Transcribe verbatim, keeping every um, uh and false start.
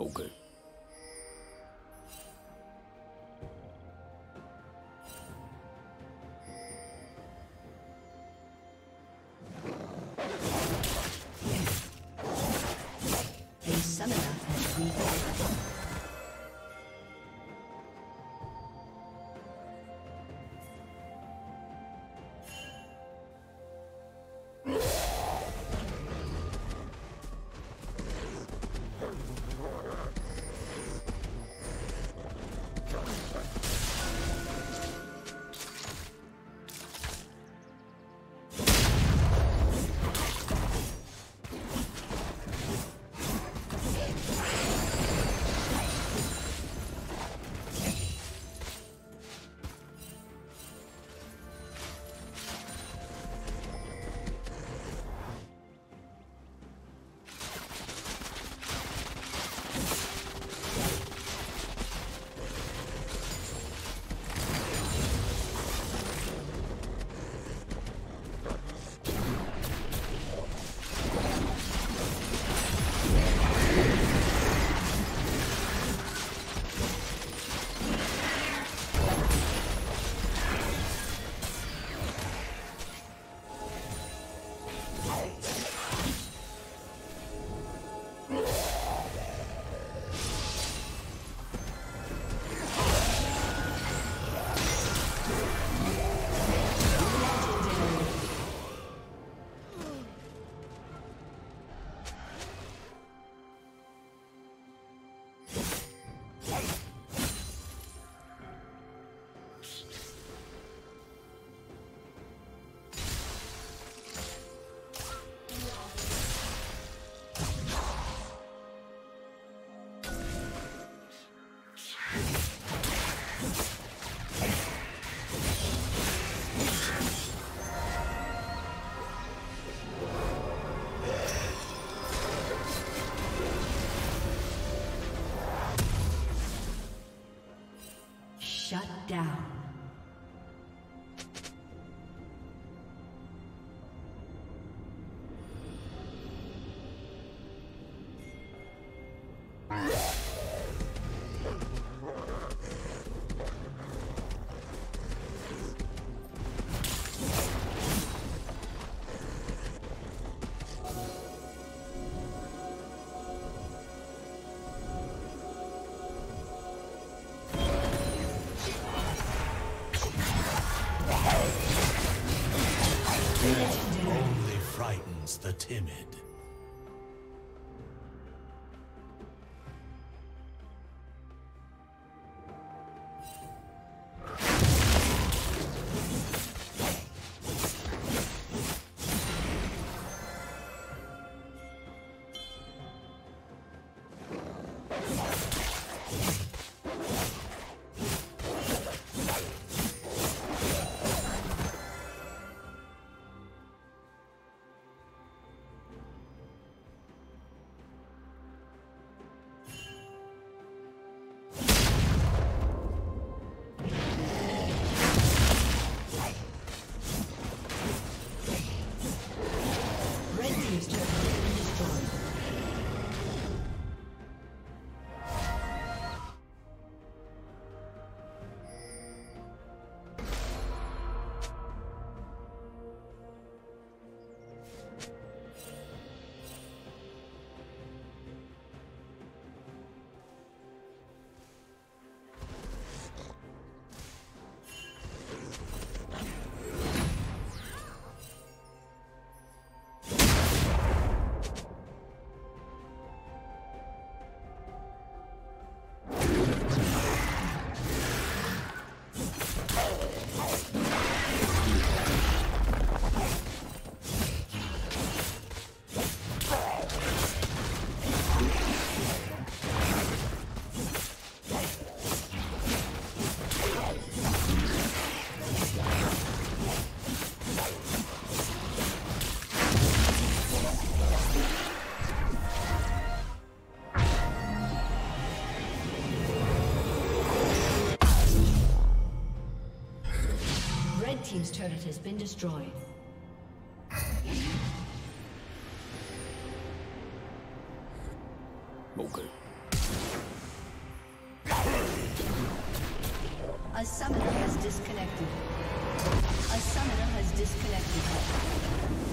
Okay. A summoner has reconnected. Shut down. The timid. team's turret has been destroyed. Okay. A summoner has disconnected. A summoner has disconnected.